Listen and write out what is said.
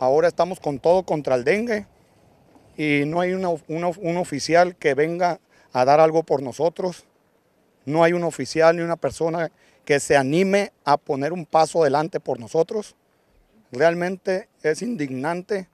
Ahora estamos con todo contra el dengue y no hay un oficial que venga a dar algo por nosotros. No hay un oficial ni una persona que se anime a poner un paso adelante por nosotros. Realmente es indignante